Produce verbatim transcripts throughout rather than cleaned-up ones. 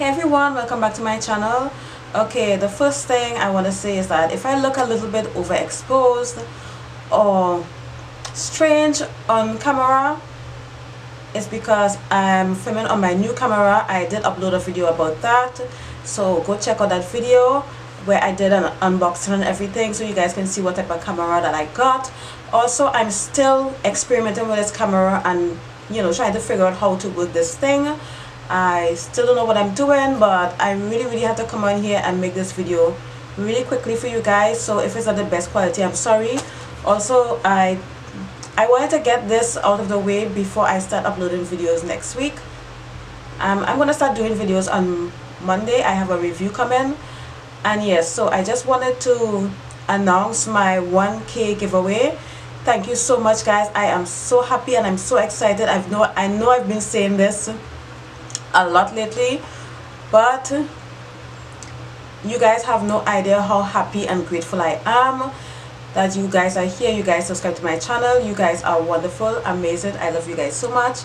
Hey everyone, welcome back to my channel. Okay, the first thing I want to say is that if I look a little bit overexposed or strange on camera, it's because I'm filming on my new camera. I did upload a video about that, so go check out that video where I did an unboxing and everything so you guys can see what type of camera that I got. Also, I'm still experimenting with this camera and, you know, trying to figure out how to work this thing. I still don't know what I'm doing, but I really really had to come on here and make this video really quickly for you guys, so if it's not the best quality, I'm sorry. Also, I I wanted to get this out of the way before I start uploading videos next week. um, I'm gonna start doing videos on Monday. I have a review coming, and yes, so I just wanted to announce my one K giveaway. Thank you so much, guys. I am so happy and I'm so excited. I've know I know I've been saying this a lot lately, but you guys have no idea how happy and grateful I am that you guys are here. You guys subscribe to my channel. You guys are wonderful, amazing. I love you guys so much.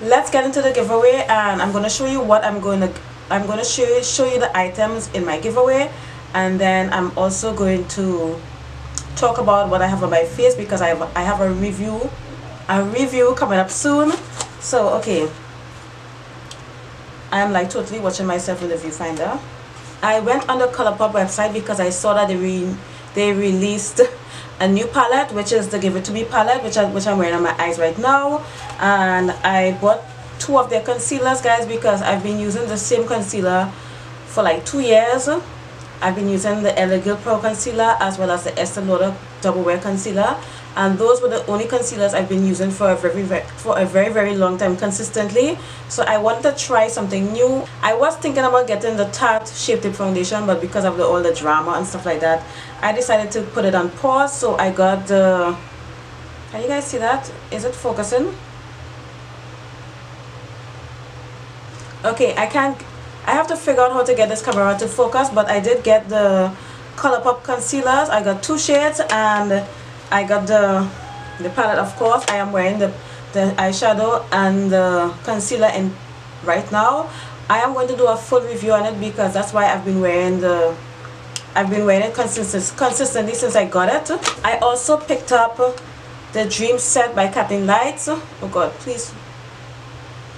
Let's get into the giveaway, and I'm gonna show you what I'm gonna I'm gonna show you, show you the items in my giveaway, and then I'm also going to talk about what I have on my face because I have I have a review a review coming up soon. So okay. I am like totally watching myself with the viewfinder. I went on the Colourpop website because I saw that they re they released a new palette, which is the Give It To Me palette, which I which I'm wearing on my eyes right now. And I bought two of their concealers, guys, because I've been using the same concealer for like two years. I've been using the Elegil Pro concealer as well as the Estee Lauder Double Wear concealer, and those were the only concealers I've been using for a very, very for a very very long time consistently. So I wanted to try something new. I was thinking about getting the Tarte Shape Tape foundation, but because of the, all the drama and stuff like that, I decided to put it on pause. So I got the. Can you guys see that? Is it focusing? Okay, I can't. I have to figure out how to get this camera to focus, but I did get the Colourpop concealers. I got two shades, and I got the the palette, of course. I am wearing the, the eyeshadow and the concealer in right now. I am going to do a full review on it because that's why I've been wearing the I've been wearing it consistently, consistently since I got it. I also picked up the Dream Set by Kathleen Lights. Oh God, please,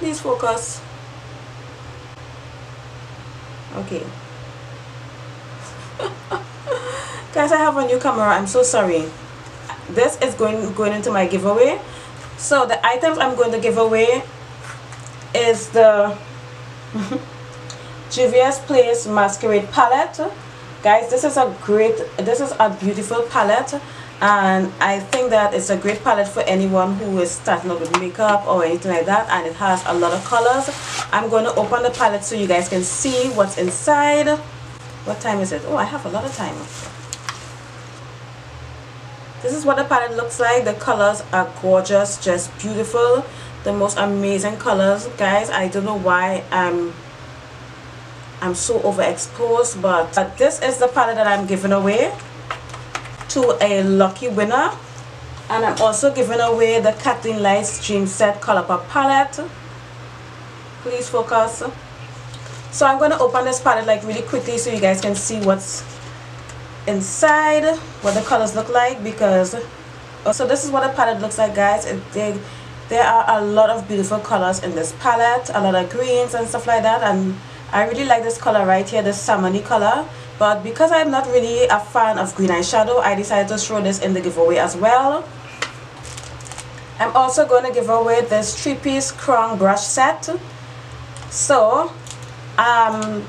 please focus. Okay. Guys, I have a new camera. I'm so sorry. This is going going into my giveaway. So the items I'm going to give away is the Juvia's Place Masquerade palette. Guys, this is a great this is a beautiful palette, and I think that it's a great palette for anyone who is starting out with makeup or anything like that, and it has a lot of colors. I'm going to open the palette so you guys can see what's inside. What time is it? Oh, I have a lot of time. This is what the palette looks like. The colors are gorgeous, just beautiful. The most amazing colors, guys. I don't know why I'm I'm so overexposed, but, but this is the palette that I'm giving away to a lucky winner. And I'm also giving away the Kathleen Lights Dream Set Colourpop palette. Please focus. So I'm going to open this palette like really quickly so you guys can see what's inside, what the colors look like, because so this is what the palette looks like, guys. It, they, there are a lot of beautiful colors in this palette, a lot of greens and stuff like that, and I really like this color right here, this salmony color. But because I'm not really a fan of green eyeshadow, I decided to throw this in the giveaway as well. I'm also going to give away this three-piece crown brush set. So um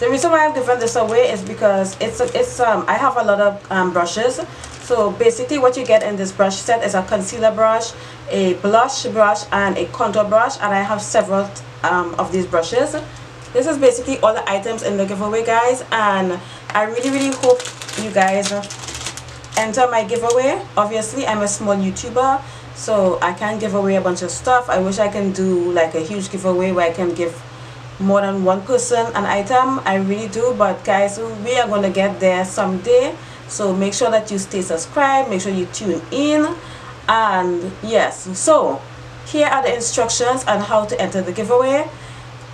the reason why I'm giving this away is because it's it's um I have a lot of um, brushes. So basically what you get in this brush set is a concealer brush, a blush brush, and a contour brush, and I have several um, of these brushes. This is basically all the items in the giveaway, guys, and I really really hope you guys enter my giveaway. Obviously I'm a small YouTuber, so I can't give away a bunch of stuff. I wish I can do like a huge giveaway where I can give more than one person an item. I really do, but guys, we are going to get there someday, so make sure that you stay subscribed, make sure you tune in, and yes, so here are the instructions on how to enter the giveaway.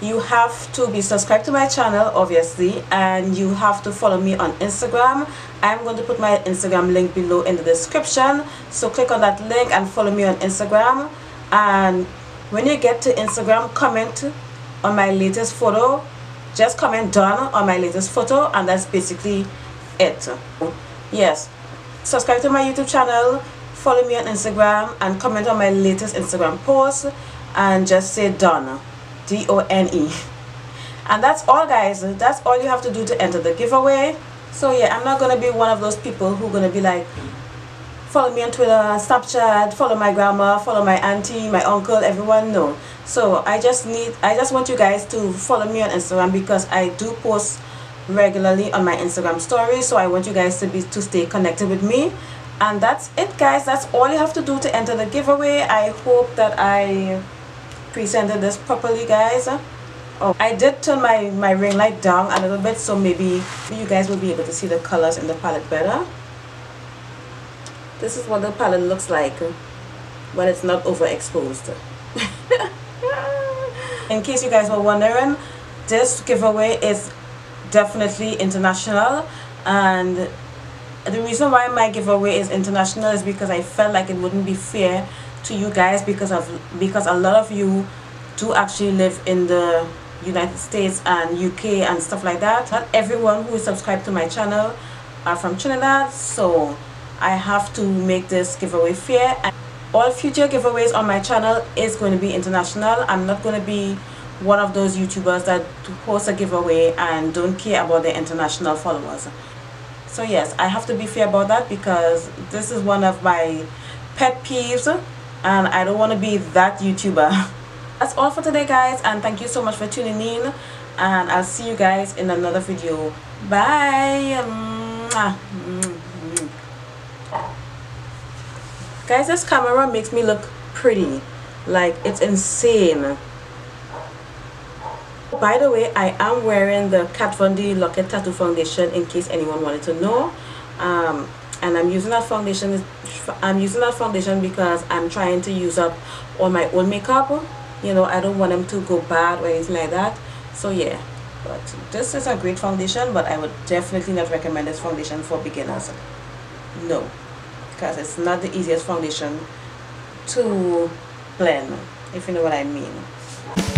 you have to be subscribed to my channel, obviously, and you have to follow me on Instagram. I'm going to put my Instagram link below in the description, so click on that link and follow me on Instagram. And when you get to Instagram, comment on my latest photo. Just comment done on my latest photo, and that's basically it. Yes, subscribe to my YouTube channel, follow me on Instagram, and comment on my latest Instagram post, and just say done, D O N E. And that's all, guys. That's all you have to do to enter the giveaway. So yeah, I'm not gonna be one of those people who are gonna be like, follow me on Twitter, Snapchat, follow my grandma, follow my auntie, my uncle, everyone. No. So I just need, I just want you guys to follow me on Instagram, because I do post regularly on my Instagram story. So I want you guys to be to stay connected with me. And that's it, guys. That's all you have to do to enter the giveaway. I hope that I presented this properly, guys. Oh, I did turn my my ring light down a little bit, so maybe you guys will be able to see the colors in the palette better. This is what the palette looks like when it's not overexposed. In case you guys were wondering, this giveaway is definitely international, and the reason why my giveaway is international is because I felt like it wouldn't be fair to you guys, because of because a lot of you do actually live in the United States and U K and stuff like that. Not everyone who is subscribed to my channel are from Trinidad, so I have to make this giveaway fair. And all future giveaways on my channel is going to be international. I'm not going to be one of those YouTubers that host a giveaway and don't care about their international followers. So yes, I have to be fair about that, because this is one of my pet peeves and I don't want to be that YouTuber. That's all for today, guys, and thank you so much for tuning in, and I'll see you guys in another video. Bye. Mwah. Guys, this camera makes me look pretty. Like, it's insane. By the way, I am wearing the Kat Von D Lock It Tattoo Foundation, in case anyone wanted to know. Um, and I'm using that foundation. I'm using that foundation because I'm trying to use up all my own makeup. You know, I don't want them to go bad or anything like that. So yeah, but this is a great foundation, but I would definitely not recommend this foundation for beginners. No. Because it's not the easiest foundation to blend, if you know what I mean.